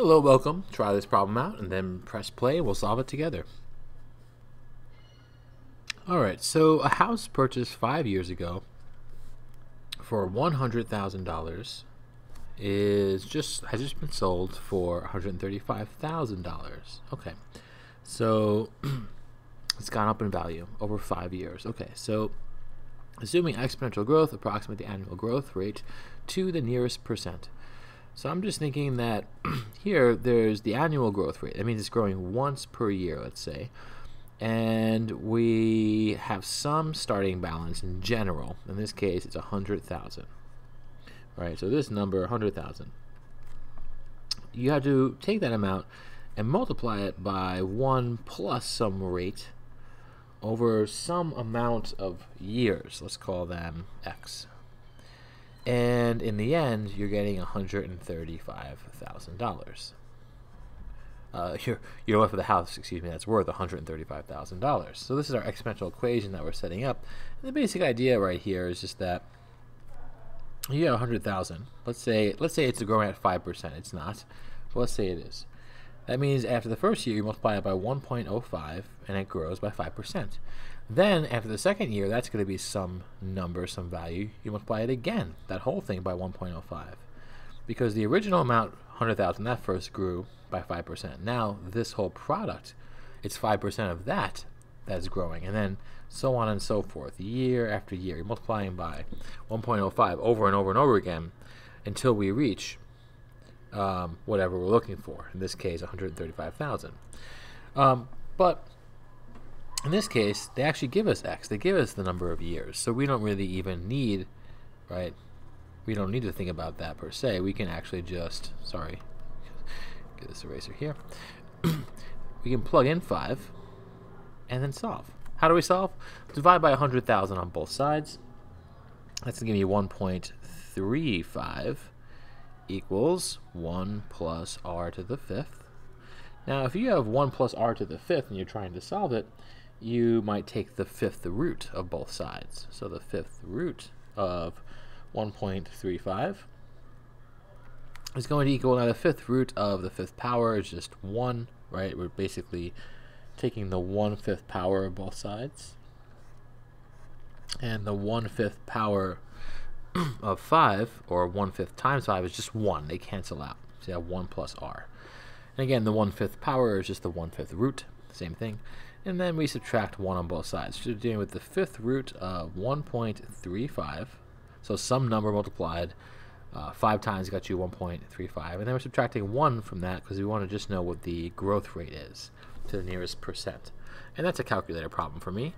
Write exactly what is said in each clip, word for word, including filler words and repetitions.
Hello, welcome. Try this problem out and then press play and we'll solve it together. Alright, so a house purchased five years ago for one hundred thousand dollars is just has just been sold for one hundred thirty-five thousand dollars. Okay, so it's gone up in value over five years. Okay, so assuming exponential growth, approximate the annual growth rate to the nearest percent. So I'm just thinking that here there's the annual growth rate. That means it's growing once per year, let's say. And we have some starting balance in general. In this case, it's one hundred thousand. All right, so this number, one hundred thousand. You have to take that amount and multiply it by one plus some rate over some amount of years. Let's call them X. And in the end, you're getting one hundred thirty-five thousand dollars. Uh, you're, you're left with a house, excuse me, that's worth one hundred thirty-five thousand dollars. So this is our exponential equation that we're setting up. And the basic idea right here is just that you have one hundred thousand dollars. Let's say, let's say it's growing at five percent. It's not. But let's say it is. That means after the first year, you multiply it by one point oh five, and it grows by five percent. Then, after the second year, that's going to be some number, some value. You multiply it again, that whole thing, by one point oh five. Because the original amount, one hundred thousand dollars, that first grew by five percent. Now, this whole product, it's five percent of that that's growing. And then, so on and so forth, year after year. You're multiplying by one point oh five over and over and over again until we reach um, whatever we're looking for. In this case, one hundred thirty-five thousand dollars. Um, but... In this case, they actually give us X. They give us the number of years. So we don't really even need, right? We don't need to think about that per se. We can actually just, sorry, get this eraser here. We can plug in five and then solve. How do we solve? Divide by one hundred thousand on both sides. That's going to give me one point three five equals one plus R to the fifth. Now, if you have one plus R to the fifth and you're trying to solve it, you might take the fifth root of both sides. So the fifth root of one point three five is going to equal, now the fifth root of the fifth power is just one, right? We're basically taking the one-fifth power of both sides. And the one-fifth power of five, or one-fifth times five, is just one. They cancel out. So you have one plus R. And again, the one-fifth power is just the one-fifth root. Same thing. And then we subtract one on both sides. So we're dealing with the fifth root of one point three five. So some number multiplied uh, five times got you one point three five. And then we're subtracting one from that because we want to just know what the growth rate is to the nearest percent. And that's a calculator problem for me.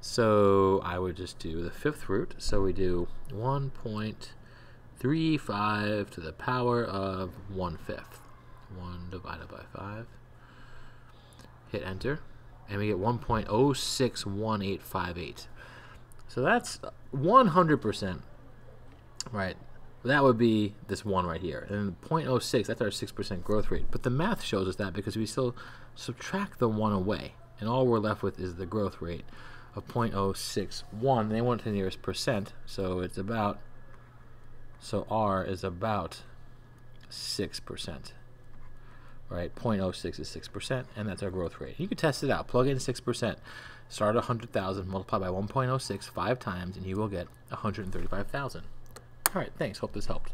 So I would just do the fifth root. So we do one point three five to the power of one-fifth. one divided by five. Hit enter. And we get one point zero six one eight five eight. So that's one hundred percent, right? That would be this one right here. And zero point zero six, that's our six percent growth rate. But the math shows us that because we still subtract the one away. And all we're left with is the growth rate of zero point zero six one. They want it to the nearest percent. So it's about, so R is about six percent. Right, zero point zero six is six percent, and that's our growth rate. You can test it out. Plug in six percent. Start at one hundred thousand, multiply by one point zero six five times, and you will get one hundred thirty-five thousand. All right, thanks. Hope this helped.